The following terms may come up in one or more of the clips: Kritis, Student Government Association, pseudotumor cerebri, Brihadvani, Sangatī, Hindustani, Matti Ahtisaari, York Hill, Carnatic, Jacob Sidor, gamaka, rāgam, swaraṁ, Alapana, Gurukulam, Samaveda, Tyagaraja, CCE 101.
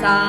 Ka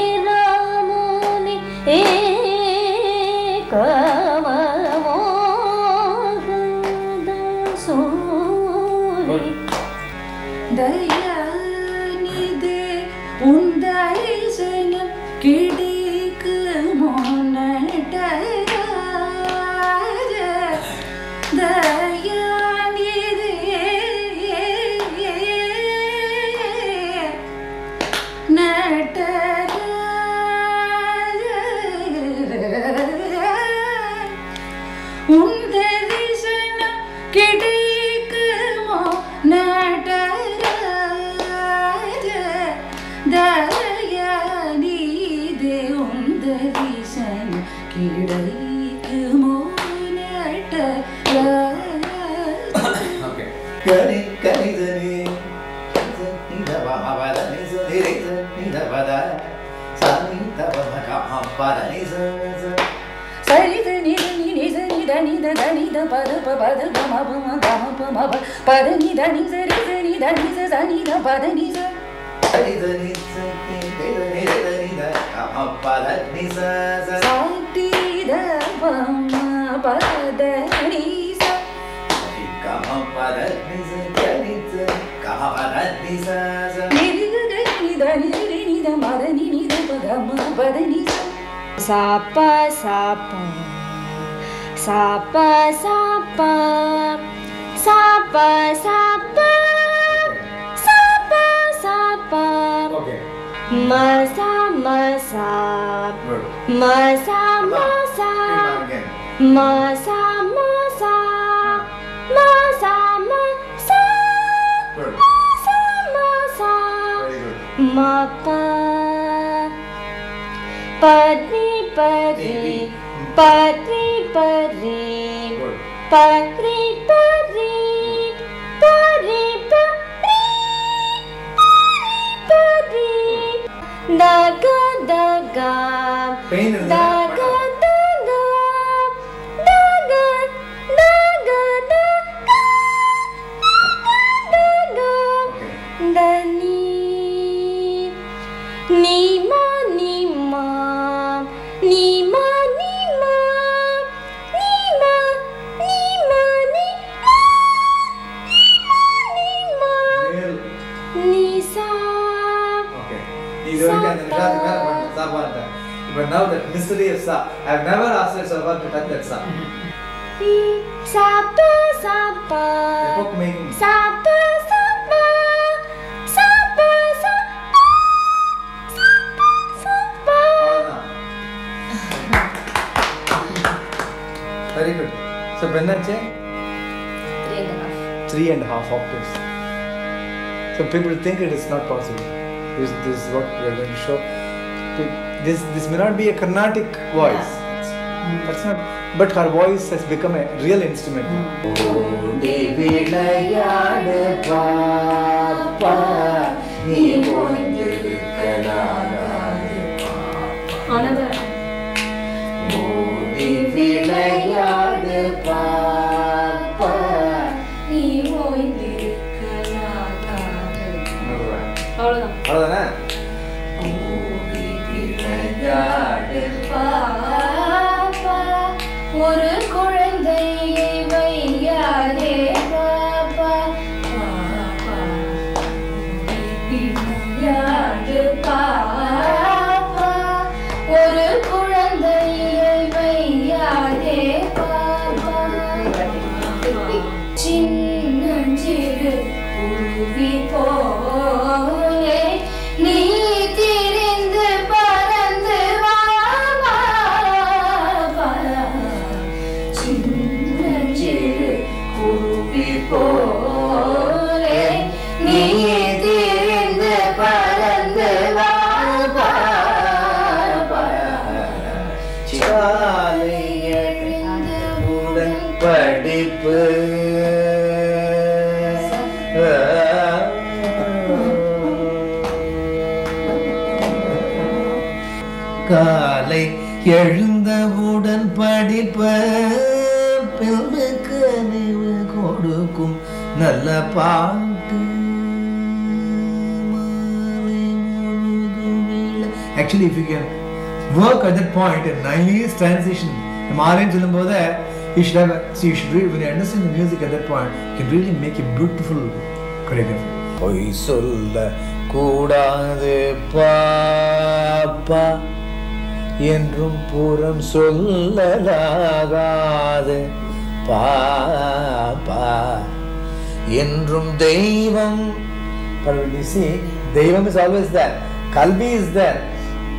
This may not be a Carnatic voice, that's not, but her voice has become a real instrument. Another. எழுந்தவுடன் படிப்ப பெண்ணுக்கு நினைவு கொடுக்கும் நல்ல பாட்டு actually if you can work at that point a nice transition மாறேன்னு சொல்லும்போது you should really, when you understand the music at that point you can really make a beautiful choreography. பொய் சொல்ல கூடாது பாப்பா என்றும் புறம் சொல்லலாகாது பாப்பா என்றும் தெய்வம் தெய்வம் is always there, கல்வி is there,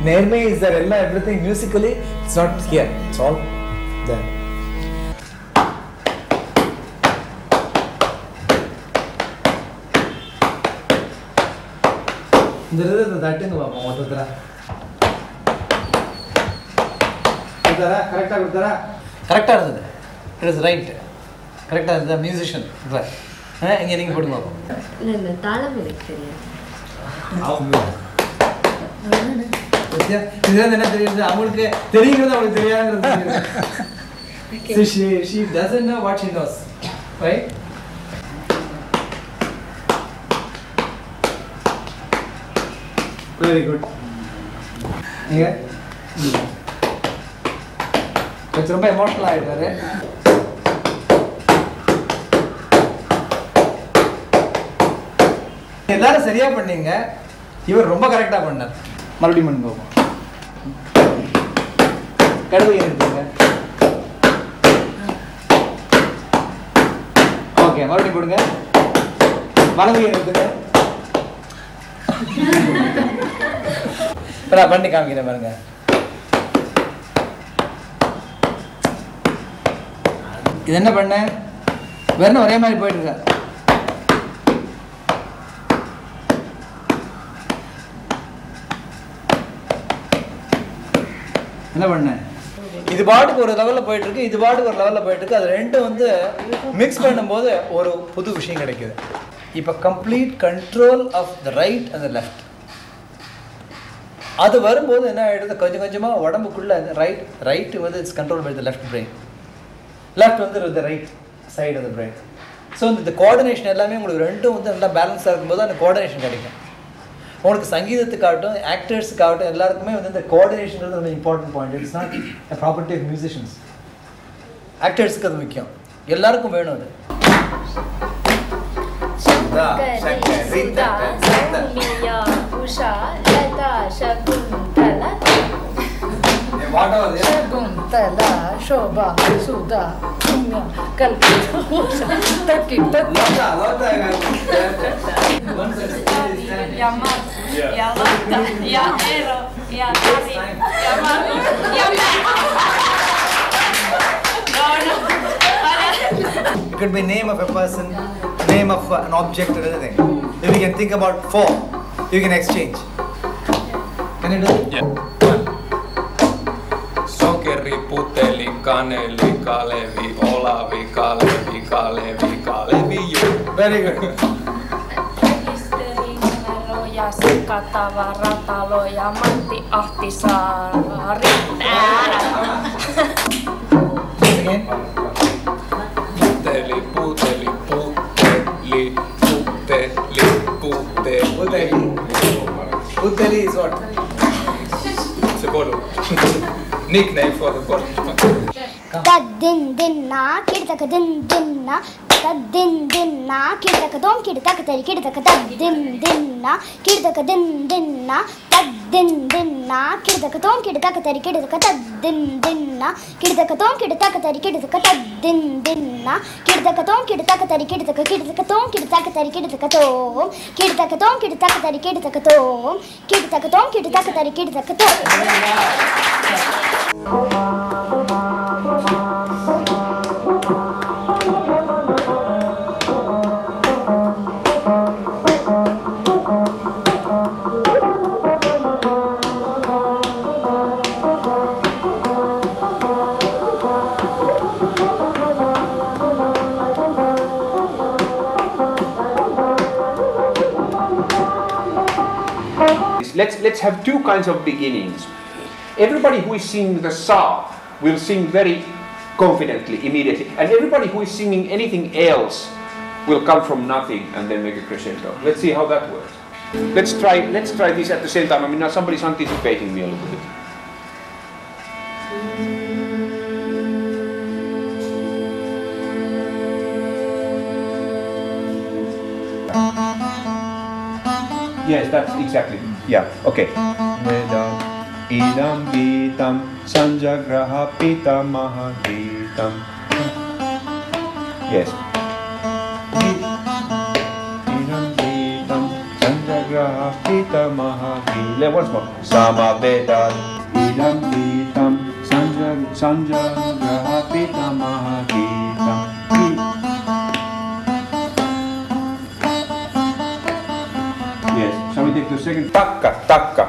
நேர்மை is there, everything musically it's not here, it's all there. தட்டுங்க பாப்பா மொத்தத்தில் கரெக்டாக இருந்தது. It is right. கரெக்டாக இருந்தது மியூசிஷியன் இங்கே நீங்கள் போட்டு பார்ப்போம். என்ன தெரியுது அவங்களுக்கு தெரியுங்கிறது அவங்களுக்கு தெரியாது. Very good. கொஞ்சம் ரொம்ப எமோஷனல் ஆகிட்டாரு. எல்லாரும் சரியா பண்ணீங்க, இவர் ரொம்ப கரெக்டாக பண்ணார். மறுபடியும் பண்ணி போவோம். கடுகு எடுத்துங்க. ஓகே மறுபடியும் போடுங்க. வலது எடுத்துங்க. பரா பண்ணி காமிக்கிறேன் பாருங்க. இது என்ன பண்ண? வெறும் ஒரே மாதிரி போயிட்டு இருக்கா. என்ன பண்ண? இது பாட்டுக்கு ஒரு லெவல்ல போயிட்டு இருக்கு, இது பாட்டுக்கு ஒரு லெவல்ல போயிட்டு இருக்கு. அது ரெண்டும் வந்து மிக்ஸ் பண்ணும்போது ஒரு புது விஷயம் கிடைக்குது. இப்போ complete control of the right and the left அது வரும்போது என்ன ஆகிடுது? கொஞ்சம் கொஞ்சமாக உடம்புக்குள்ளே ரைட்டு வந்து it's control by the left brain, left வந்து the right side of the brain. So இந்த கோஆர்டினேஷன் எல்லாமே உங்களுக்கு ரெண்டும் வந்து நல்லா பேலன்ஸாக இருக்கும்போது அந்த கோஆர்டினேஷன் கிடைக்கும். உங்களுக்கு சங்கீதத்துக்காகட்டும் ஆக்டர்ஸுக்காகட்டும் எல்லாருக்குமே வந்து இந்த கோஆர்டினேஷன் ரொம்ப important point. It's not a property of musicians, ஆக்டர்ஸுக்கு அது முக்கியம், எல்லாருக்கும் வேணும் அது. It could be name of a person, name of an object or anything. If you can think about four, you can exchange. Can you do it? Yeah. Sokeri, puteli, kaneli, kalevi, olavi, kalevi, kalevi, kalevi, you. Very good. Rekisteri, numero, jasi, katava, ratalo, ja Matti Ahtisaari. Again. Puteli, puteli, puteli, puteli, puteli. Puteli. Puteli is what? It's a bolo. Nickname for the body. That din din na kid tak din din na that din din na kid tak dom kid tak tel kid tak that din din na kid tak din din na that din din na kid tak dom kid tak tel kid tak that din din na kid tak dom kid tak tel kid tak that din din na kid tak dom kid tak tel kid tak kid tak dom kid tak tel kid tak dom kid tak dom kid tak tel kid tak dom kid tak dom kid tak tel kid tak dom. Let's have two kinds of beginnings. Everybody who is singing the sa will sing very confidently, immediately. And everybody who is singing anything else will come from nothing and then make a crescendo. Let's see how that works. Let's try this at the same time. I mean, now somebody's anticipating me a little bit. Yes, that's exactly. Yeah, okay. Idam Vitam Sanjagraha Pita Mahavitam. Yes. Idam Vitam Sanjagraha Pita Mahavitam. Let's once more. Samaveda. Idam Vitam Sanjagraha Pita Mahavitam. Yes. Shall we take the second? Takka, takka.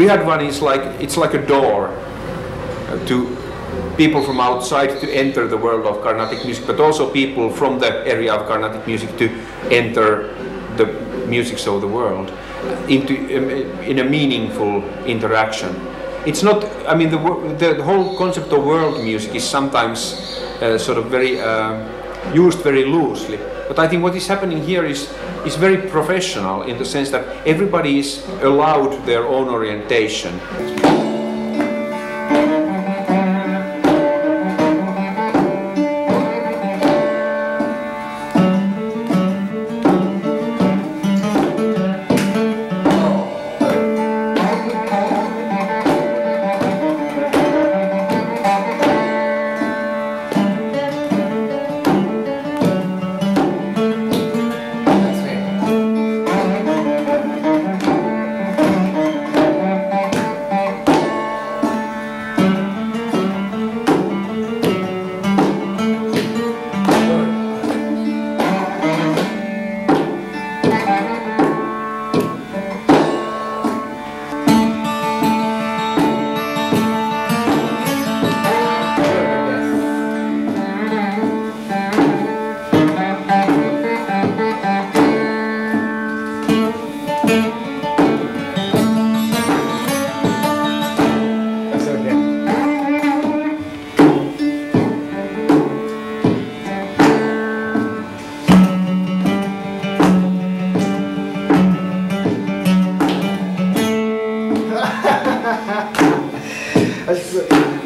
Brihadvani is like, it's like a door to people from outside to enter the world of Carnatic music, but also people from the area of Carnatic music to enter the musics of the world into in a meaningful interaction. It's not, I mean, the whole concept of world music is sometimes sort of very used very loosely. But I think what is happening here is very professional in the sense that everybody is allowed their own orientation.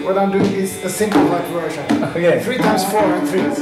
What I'm doing is a simplified version. Okay. 3 times 4 and 3s.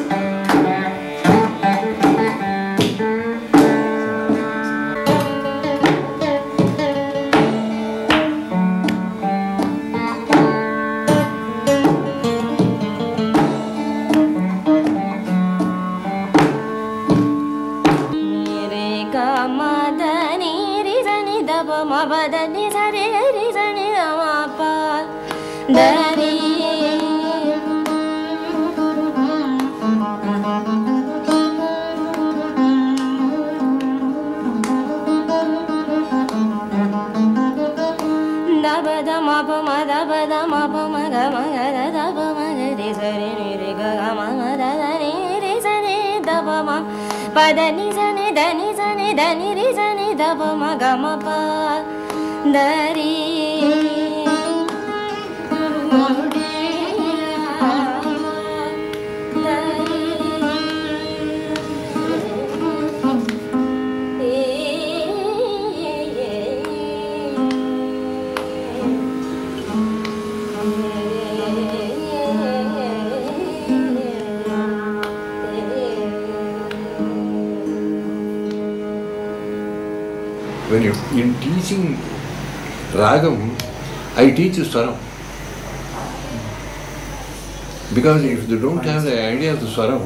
When you in teaching rāgam, I teach you swaraṁ. Because if they don't have the idea of the swaraṁ,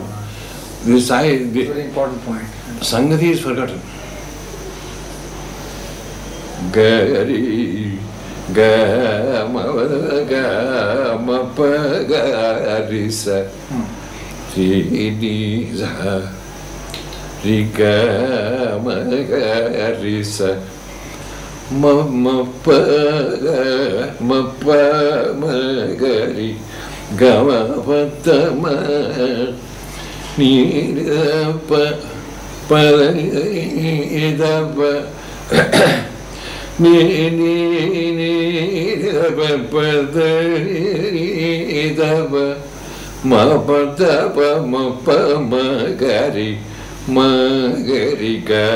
this very important point. Sangatī is forgotten. Gari ga ma ga ma pa ga ri sa ti ni za. Riga magarisa mapa magari gavapatama nirapa paridapa nirapa paridapa mapatapa mapa magari Magarika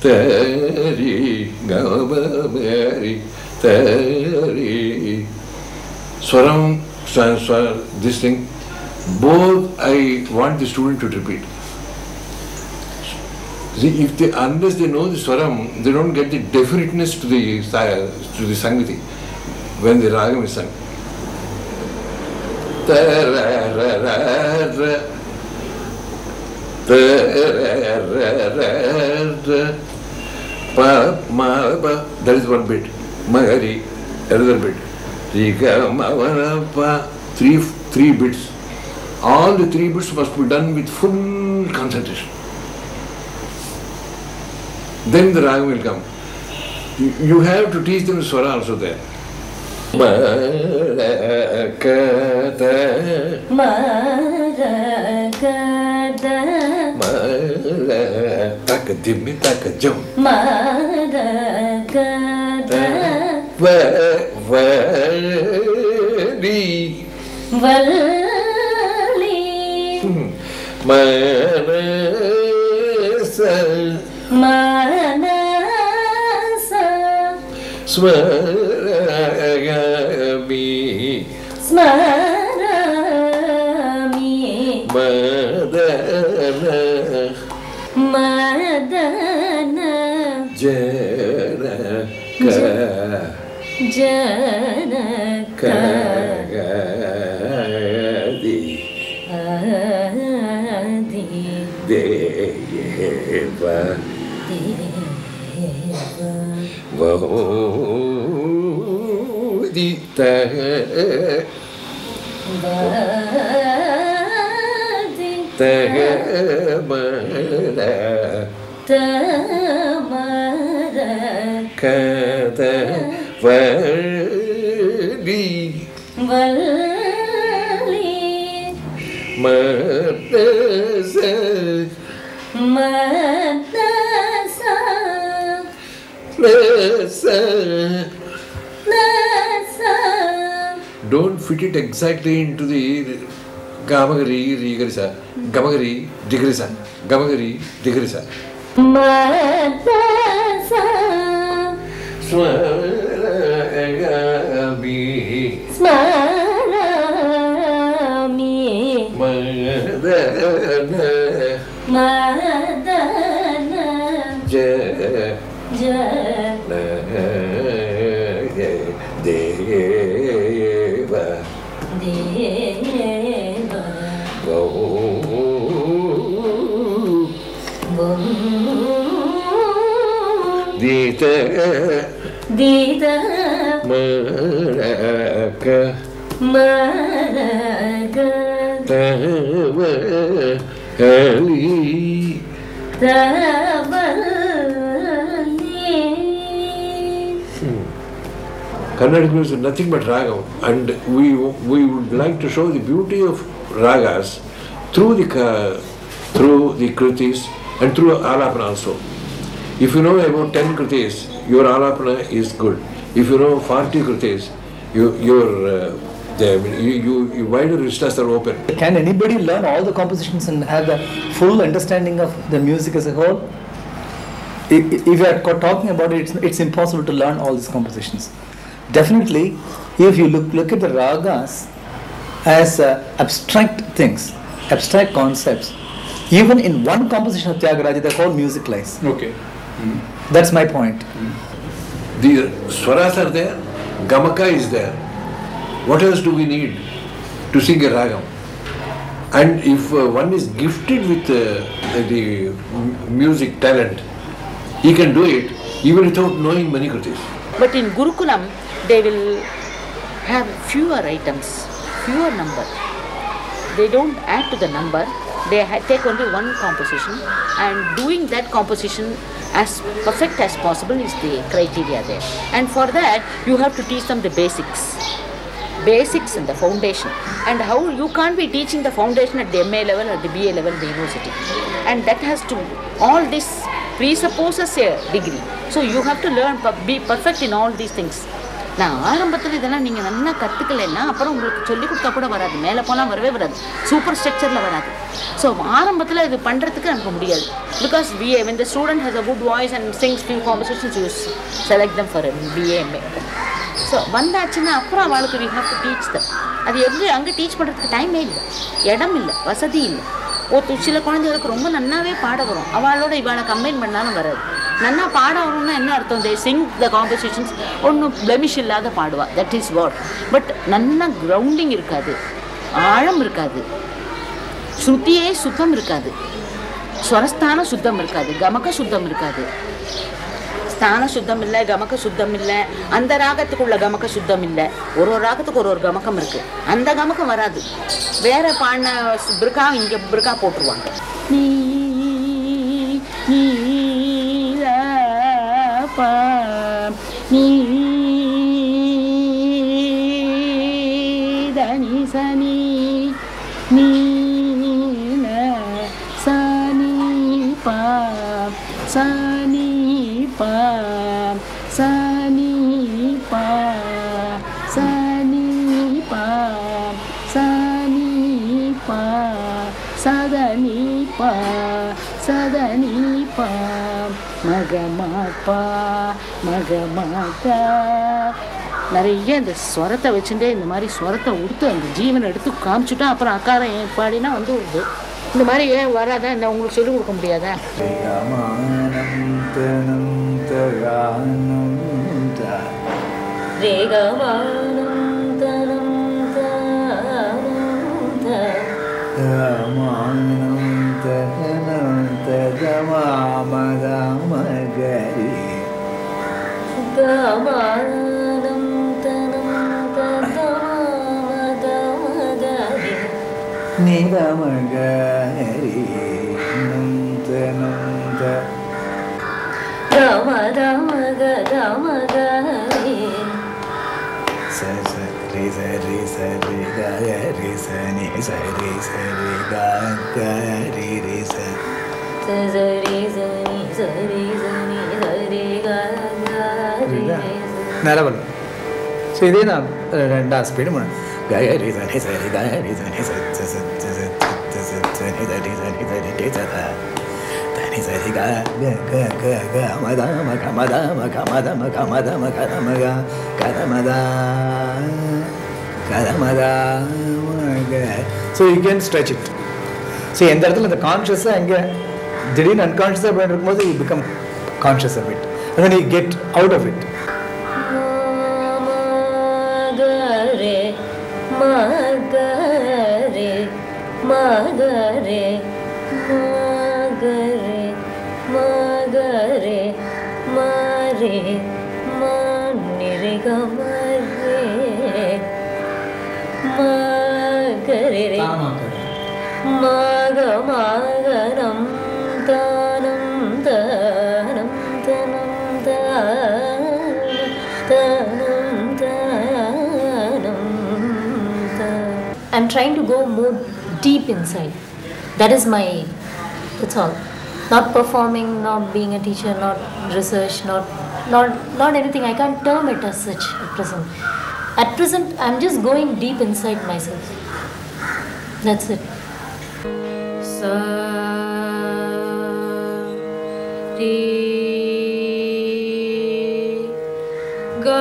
tari gavabari tari swaram, this thing, both I want the student to repeat. See, if they, unless they know the swaram, they don't get the definiteness to the Sangatī when the rāgam is sung. Ta-ra-ra-ra-ra. That is one bit. Magari, another bit. Three bits. All the 3 bits must be done with full concentration. Then the rāgam will come. You have to teach them swara also there. Don't fit it exactly into the gamagari, rigarisa, gamagari, digrisa, gamagari, digrisa. Matasa swarami swarami madana madana jaya jaya Deva Deva Go Dita Dita Maraka Maraka Tavali Carnatic music is nothing but rāgam, and we would like to show the beauty of ragas through the Kritis and through Alapana also. If you know about 10 Kritis, your Alapana is good. If you know 40 Kritis, your wider vistas are open. Can anybody learn all the compositions and have a full understanding of the music as a whole? If you are talking about it, it's impossible to learn all these compositions. Definitely, if you look at the ragas as abstract things, abstract concepts, even in one composition of Tyagaraja, the whole music lies. Okay. Mm. That's my point. Mm. The swaras are there, gamaka is there. What else do we need to sing a ragam? And if one is gifted with the music talent, he can do it even without knowing many kritis. But in Gurukulam, they will have fewer items, fewer number. They don't add to the number, they take only one composition, and doing that composition as perfect as possible is the criteria there. And for that, you have to teach them the basics and the foundation. And how you can't be teaching the foundation at the MA level or the BA level, the university. And that has to, all this presupposes a degree. So you have to learn, be perfect in all these things. Because BA, when the student has a good voice and sings few compositions, you select them for a BA. So we have to teach them. That's teach time vasadi. If you have a problem, you can't. They sing the compositions, that is what. But there is grounding, there is no grounding, நிறைய இந்த ஸ்வரத்தை வச்சுட்டே இந்த மாதிரி ஸ்வரத்தை உடுத்து அந்த ஜீவனை எடுத்து காமிச்சுட்டா அப்புறம் அக்காரம் பாடினா வந்து இந்த மாதிரி ஏன் வராத இந்த உங்களுக்கு சொல்லிக் கொடுக்க முடியாதா? Naravan. So idhe na renda speed man. So you can stretch it. So in that the conscious and unconscious you become conscious of it. And then you get out of it. I'm trying to go more deep inside. That's all. Not performing, not being a teacher, not research, not anything. I can't term it as such at present. At present, I'm just going deep inside myself. That's it. Sa Re Ga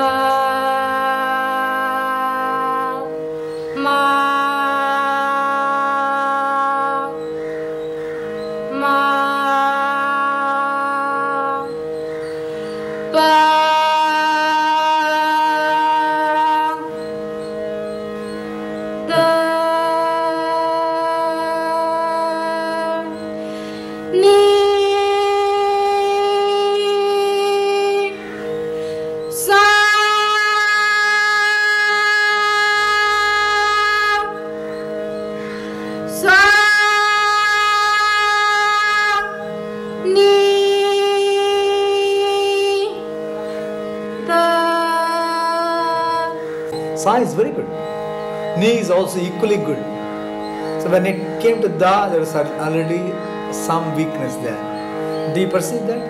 is very good. Ni is also equally good. So when it came to da, there was already some weakness there. Do you perceive that?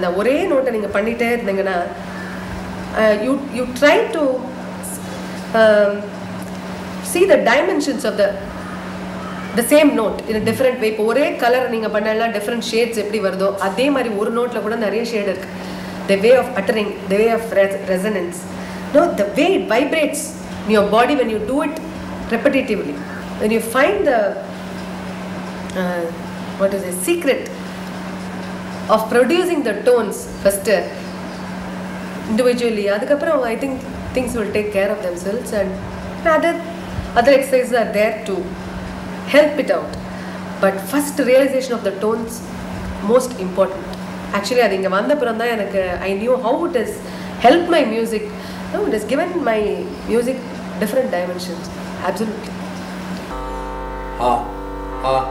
You try to see the dimensions of the same note in a different way. If color, different shades, the way of uttering, the way of resonance. No, the way it vibrates in your body when you do it repetitively. When you find the secret of producing the tones first individually, I think things will take care of themselves, and other exercises are there to help it out. But first realization of the tones most important. Actually, I knew how it has helped my music. No, it has given my music different dimensions. Absolutely. Ha, ha,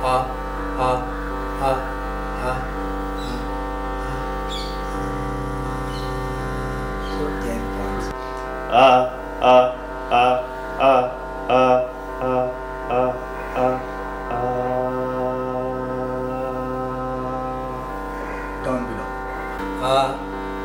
ha, ha, ha. Down below.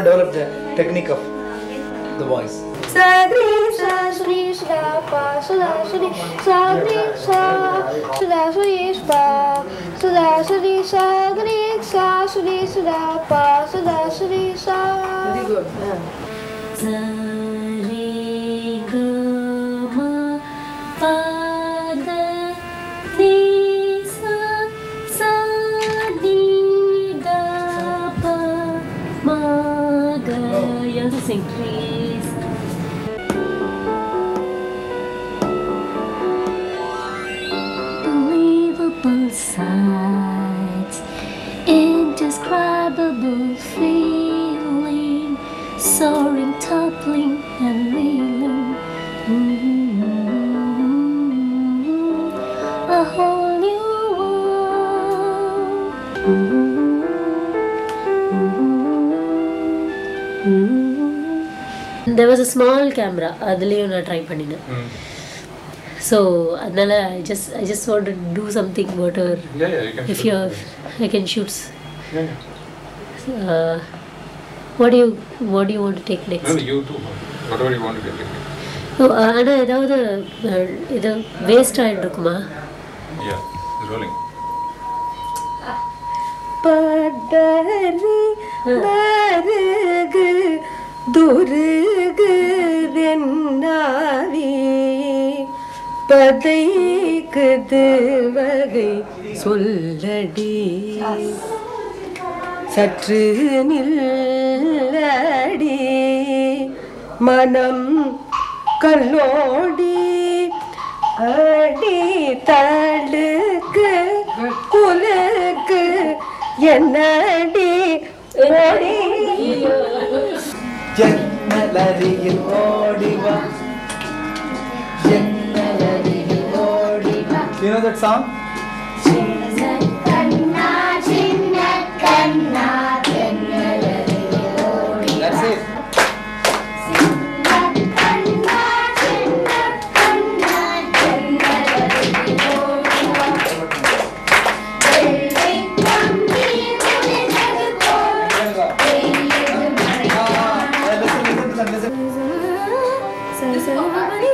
develop the technique of the voice. Very good. Yeah. Indescribable feeling, soaring, toppling, and reeling. A whole new world. There was a small camera. So Adnala, I just want to do something about her. Yeah, you can. If you I can shoot. Yeah. What do you want to take next? No, you too. Whatever you want to take next. Oh, Anna, now the waist side, Rukma. Yeah, it's rolling. Padari barag durg rennavi. Padai kadvagai solladi satru nilladi manam kallodi adi talukku kulukku ennadi odiyo jannalariil odiva. You know that song? That's it. Listen. I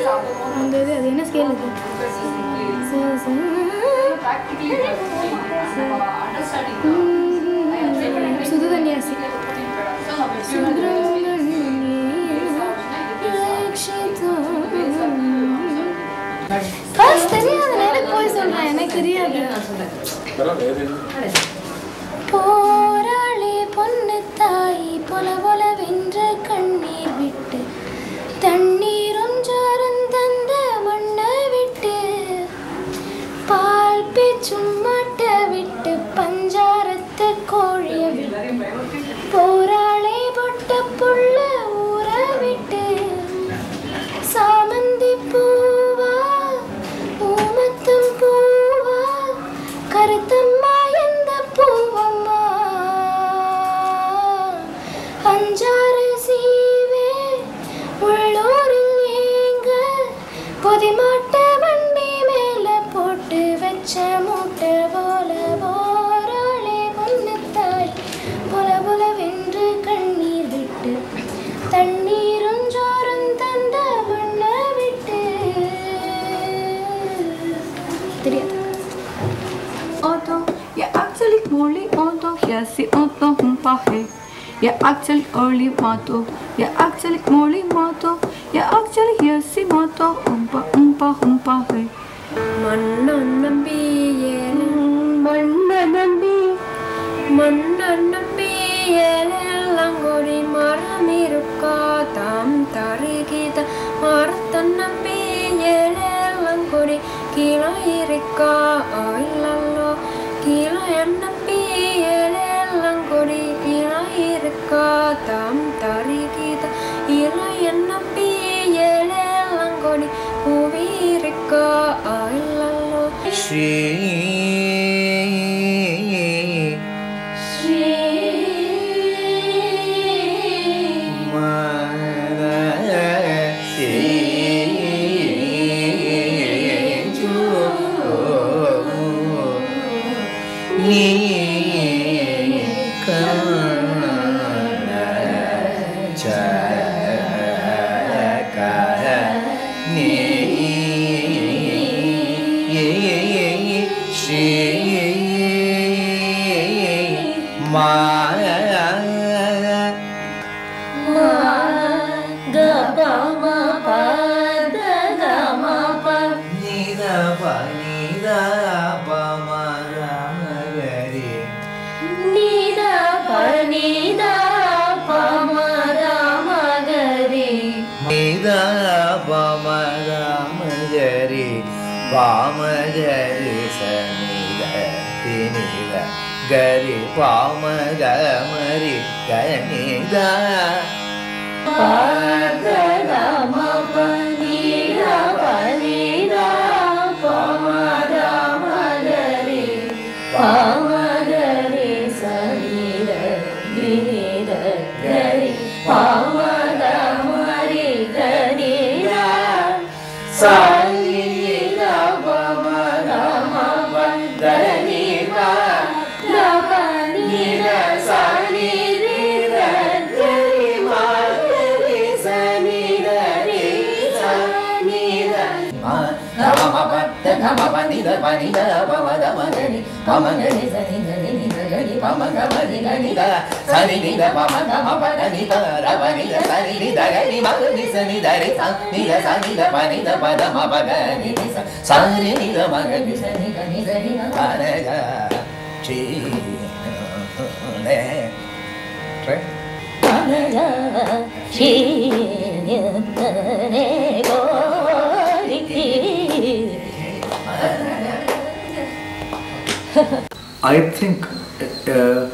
think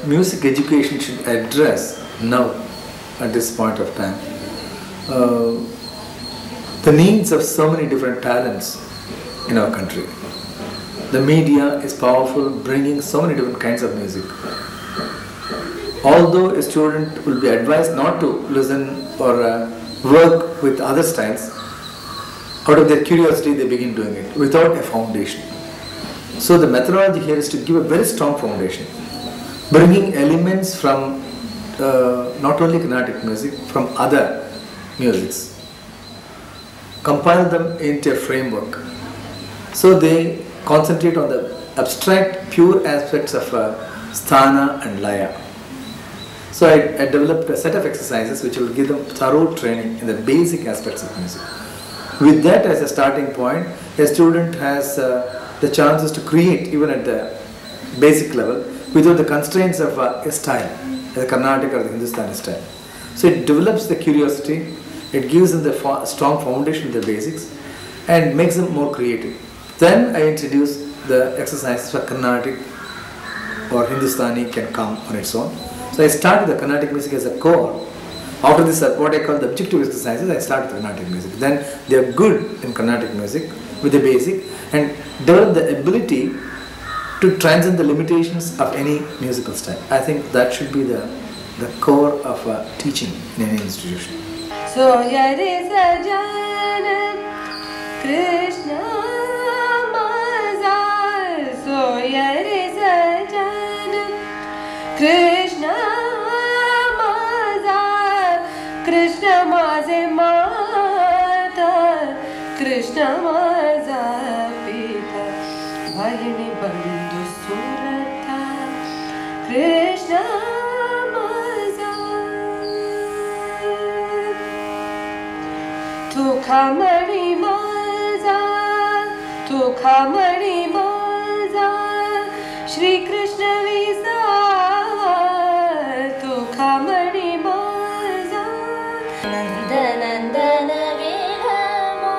music education should address now, at this point of time, the needs of so many different talents in our country. The media is powerful, bringing so many different kinds of music. Although a student will be advised not to listen or work with other styles, out of their curiosity they begin doing it without a foundation. So the methodology here is to give a very strong foundation, bringing elements from not only Carnatic music, from other musics. compile them into a framework. So they concentrate on the abstract, pure aspects of sthana and laya. So I developed a set of exercises which will give them thorough training in the basic aspects of music. With that as a starting point, a student has the chances to create even at the basic level without the constraints of a style, the Carnatic or the Hindustani style. So it develops the curiosity, it gives them the strong foundation, the basics, and makes them more creative. Then I introduce the exercises for Carnatic or Hindustani can come on its own. So I started the Carnatic music as a core. After this, what I call the objective exercises, I started the Carnatic music. Then they are good in Carnatic music with the basic and develop the ability to transcend the limitations of any musical style. I think that should be the core of teaching in any institution. So, Yare Sajan Krishna Mazar, so Yare Sajan Krishna. Kamari Maza, Shri Krishna Visa, Tu Kamari Maza, Nandanandana Vilama,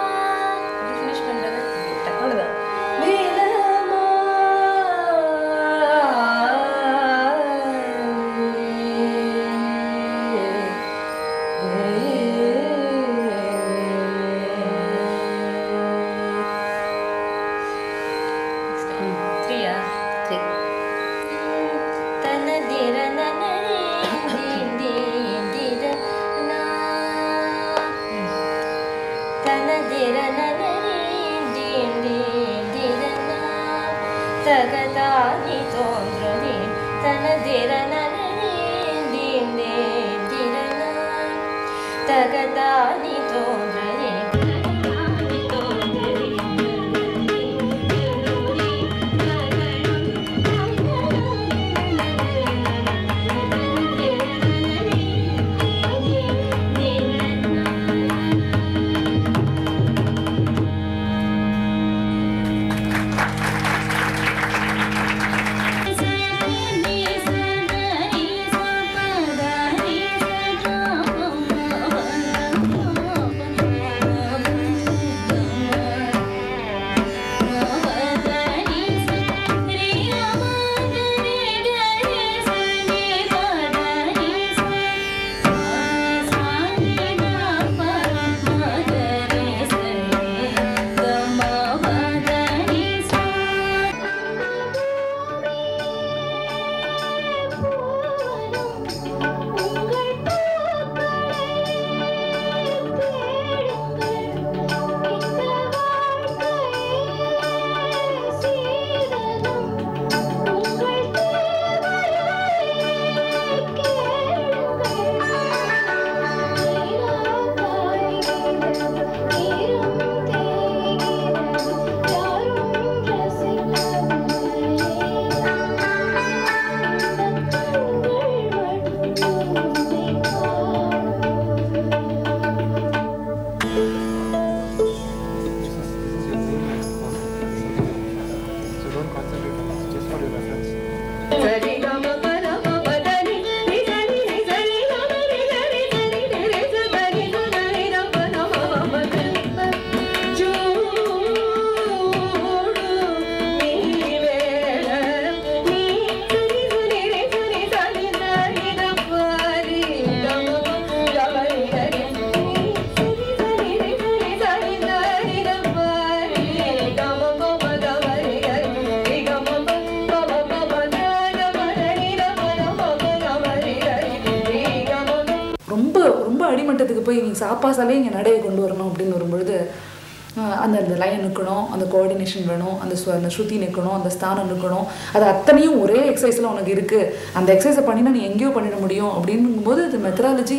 அந்த ஸ்ருதி நிக்கணும், அந்த ஸ்தானம் நிக்கணும், அது அத்தனையும் ஒரே எக்சர்சைஸ்ல உங்களுக்கு இருக்கு. அந்த எக்சர்சைஸ் பண்ணினா நீ எங்கேயோ பண்ணிட முடியும் அப்படிங்கும்போது அது methodology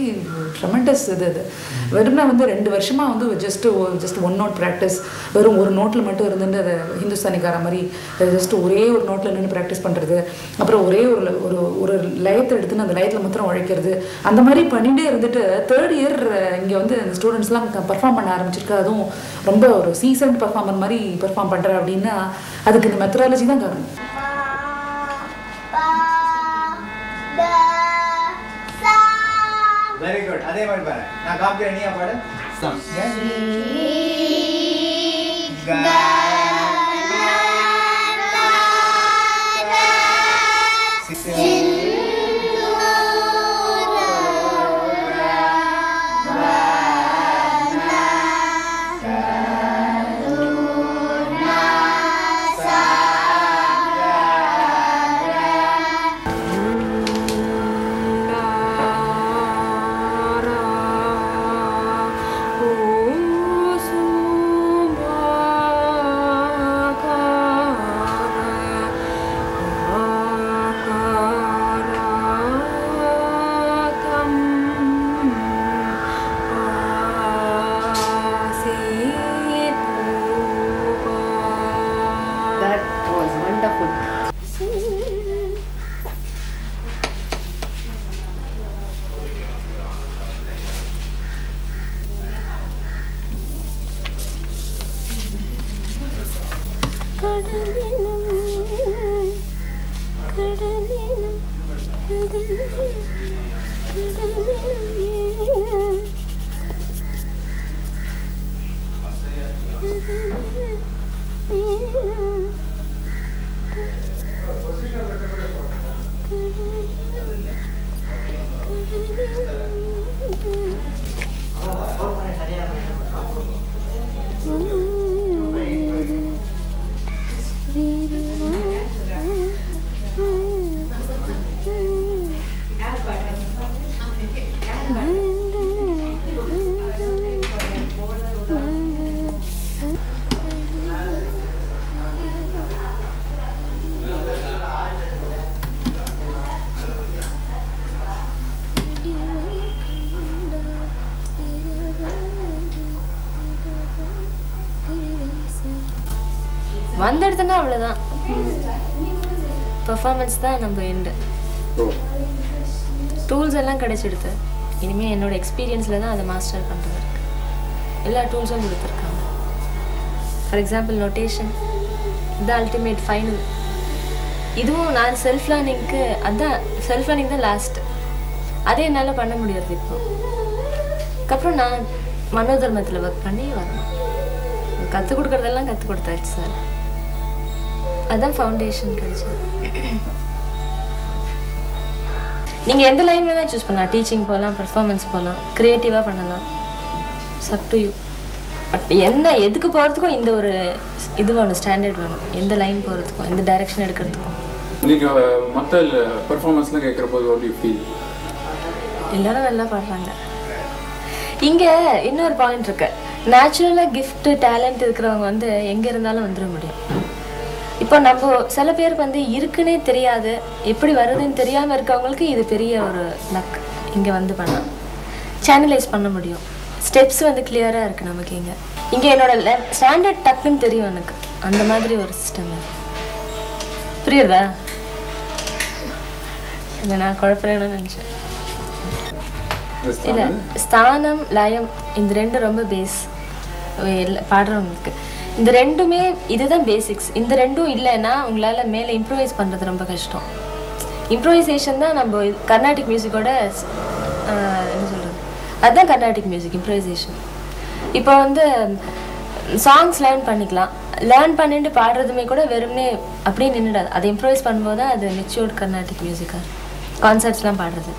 tremendous. Just one note practice. Just one note practice. Third year students perform seasoned performer. Very good. Adhe vaadu para. Na kaap ke niya vaadu. Sam. Yes. Performance தான் நம்ம end. Tools எல்லாம் கிடைச்சிடுது. இனிமே என்னோட எக்ஸ்பீரியன்ஸ்ல தான் அதை master பண்றது. எல்லா டூல்ஸும் கொடுத்திருக்காங்க. For example notation, the ultimate final. இதுவும் நான் self learningக்கு அதான் self learning தான் last. அதே என்னால பண்ண முடியாது இப்போ. அப்புறம் நான் மனோதர்மத்துல வர்க் பண்ணி வரேன். கத்து கொடுக்கிறதெல்லாம் கத்து கொடுத்தாச்சு sir. That's foundation. You choose teaching, performance, creative. It's up to you. But a standard. Line, direction. Performance, what do you feel? Another point. Natural gift, talent, இப்போ நம்ம சில பேர் வந்து இருக்குனே தெரியாது எப்படி வருதுன்னு தெரியாம இருக்கவங்களுக்கு இது பெரிய ஒரு லக் இங்க வந்து பண்ணா சேனலைஸ் பண்ண முடியும் ஸ்டெப்ஸ் வந்து கிளியரா இருக்கு நமக்கு இங்க இங்க என்னோட ஸ்டாண்டர்ட் டக்குன்னு தெரியும் எனக்கு அந்த மாதிரி ஒரு சிஸ்டம் புரியுதா நான் குழப்பறேன்னு நினைச்சேன் இல்ல ஸ்தானம் லயம் இந்த ரெண்டு ரொம்ப பேஸ் பாடுறவங்களுக்கு இந்த ரெண்டுமே இதுதான் பேசிக்ஸ் இந்த ரெண்டும் இல்லனா உங்களால மேலே இம்ப்ரோவைஸ் பண்றது ரொம்ப கஷ்டம் இம்ப்ரோவைசேஷன் தான் நம்ம கர்நாடிக் மியூசிக்கோட என்ன சொல்றது அதான் கர்நாடிக் மியூசிக் இம்ப்ரோவைசேஷன் இப்போ வந்து சாங்ஸ் லேர்ன் பண்ணிக்கலாம் லேர்ன் பண்ணிட்டு பாடுறதுமே கூட வெறும்னே அப்படியே நின்னுடாது அதை இம்ப்ரோவைஸ் பண்ணும்போது அது மெச்சூர்ட் கர்நாடிக் மியூசிக்கா கான்செப்ட்ஸ்லாம் பாடுறது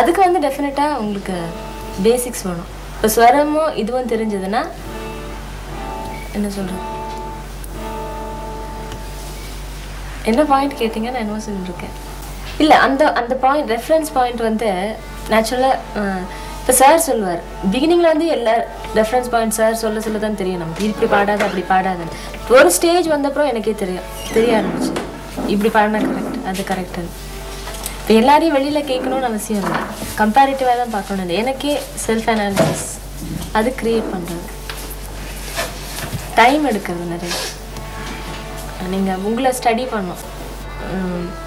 அதுக்கு வந்து டெஃபினட்டா உங்களுக்கு பேசிக்ஸ் வேணும் இப்போ ஸ்வரமோ இதுவும் தெரிஞ்சதுன்னா என்ன சொல்றேன் என்ன பாயிண்ட் கேட்டிங்க நான் என்ன சொல்லிருக்கேன் இல்ல அந்த அந்த பாயிண்ட் ரெஃபரன்ஸ் பாயிண்ட் வந்து நேச்சுரலா இப்ப சார் சொல்வார் பிகினிங்ல வந்து எல்லா ரெஃபரன்ஸ் பாயிண்ட் சார் சொல்ல சொல்ல தான் தெரியும் நமக்கு இப்படி பாடாத அப்படி பாடாத ஒரு ஸ்டேஜ் வந்தப்புறம் எனக்கே தெரிய ஆரம்பிச்சு இப்படி பாடினா கரெக்ட் அது கரெக்ட் இப்போ எல்லாரையும் வெளியில கேட்கணும்னு அவசியம் இல்லை comparative I don't self-analysis. That's create time you study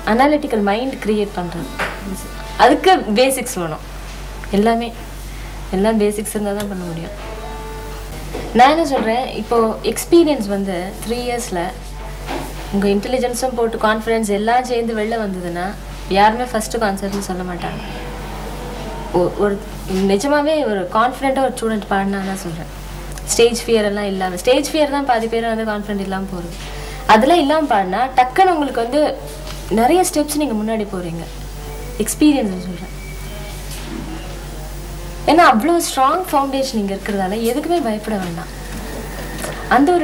analytical mind create that's basics. All basics now, experience 3 years intelligence and conference first concert confident or student stage fear is stage fear is confident that's steps experience a strong foundation is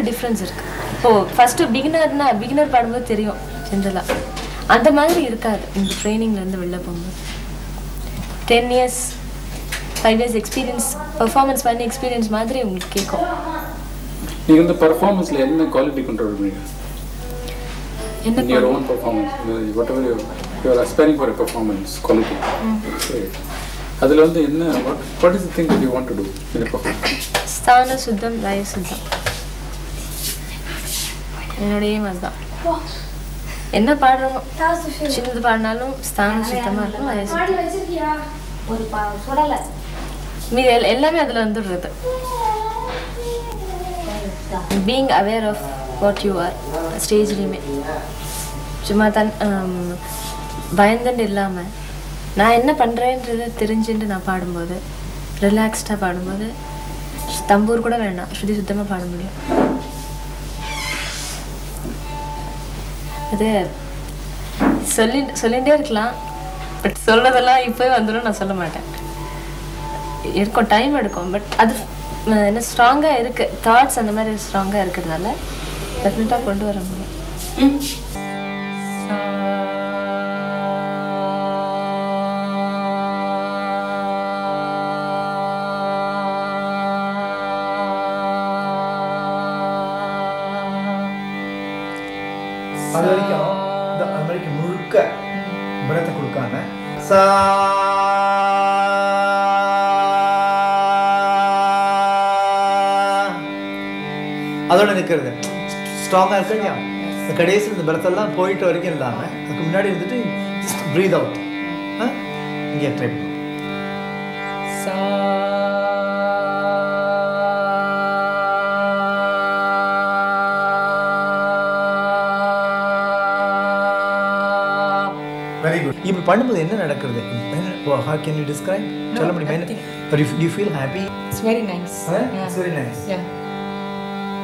difference. Oh, first beginner na beginner padbo theriyum general andha maari irukadu inda training la irundhu vella ponga 10 years 5 years experience performance panni experience maadhiri ungalku kekko neenga indha performance la enna quality control panninga in your own performance whatever you are aspiring for a performance quality adula vand enna what is the thing that you want to do in a performance sthana suddham laya suddham I name is that. In the part of the Parnalo, stands with the Marcus. Being aware of what you are, stage limit. Jumatan bind the Nilama. Nine Pandra into the Tirinjin and a part mother, relaxed a part mother, Tambur could have ended, should you them a part mother. There, solid class, but solo the la if I under a salamata. It got time at a combat. Other stronger thoughts and the matter is stronger. Definitely talk on to a strong as I am. The cadence in the Berthala, poet or again lama, the community is the dream. Just breathe out. Get very good. You will how can you describe? No, but if you feel happy, it's very nice. Huh? Yeah. It's very nice. Yeah.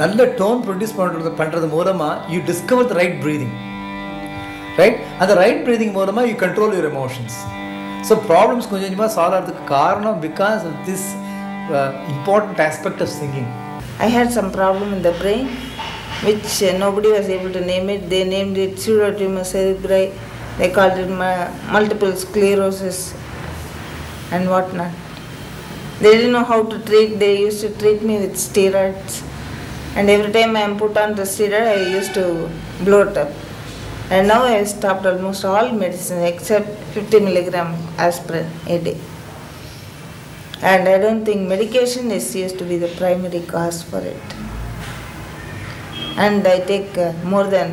நல்ல tone produce பண்றது மூலமா you discover the right breathing, right? And the right breathing மூலமா you control your emotions. So problems கொஞ்சமா solve ஆகிறதுக்கு காரணம் because of this important aspect of singing. I had some problem in the brain which nobody was able to name it. They named it pseudotumor cerebri. They called it multiple sclerosis and what not. They didn't know how to treat. They used to treat me with steroids. And every time I am put on the steroid, I used to bloat up. And now I stopped almost all medicine except 50 milligram aspirin a day. And I don't think medication is used to be the primary cause for it. And I take more than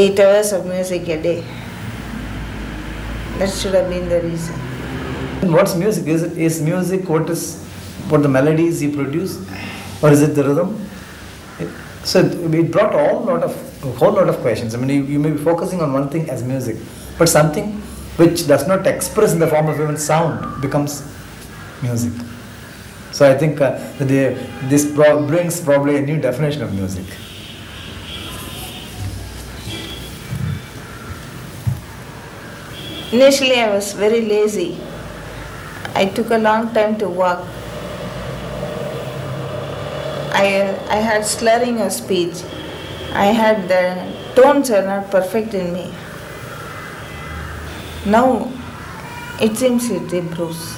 8 hours of music a day. That should have been the reason. And what's music? Is music what the melodies you produce? Or is it the rhythm? So it brought a whole lot of questions. I mean, you may be focusing on one thing as music, but something which does not express in the form of even sound becomes music. So I think this brings probably a new definition of music. Initially, I was very lazy. I took a long time to walk. I had slurring of speech. I had the tones are not perfect in me. Now it seems it improves.